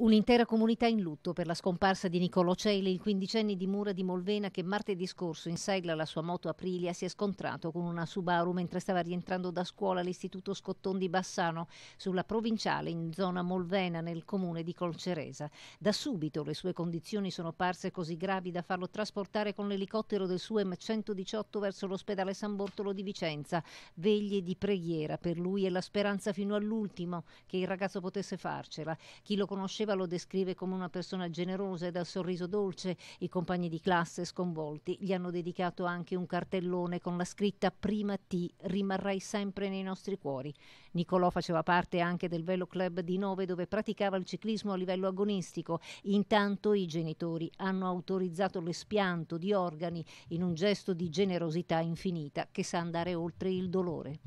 Un'intera comunità in lutto per la scomparsa di Nicolò Celi, il quindicenne di Mure di Molvena che martedì scorso in sella alla sua moto Aprilia si è scontrato con una Subaru mentre stava rientrando da scuola all'istituto Scotton di Bassano sulla provinciale in zona Molvena nel comune di Colceresa. Da subito le sue condizioni sono parse così gravi da farlo trasportare con l'elicottero del Suem 118 verso l'ospedale San Bortolo di Vicenza. Veglie di preghiera per lui e la speranza fino all'ultimo che il ragazzo potesse farcela. Chi lo conosceva lo descrive come una persona generosa e dal sorriso dolce. I compagni di classe sconvolti gli hanno dedicato anche un cartellone con la scritta "Prima T, rimarrai sempre nei nostri cuori". Nicolò faceva parte anche del Velo Club di Nove, dove praticava il ciclismo a livello agonistico. Intanto i genitori hanno autorizzato l'espianto di organi in un gesto di generosità infinita che sa andare oltre il dolore.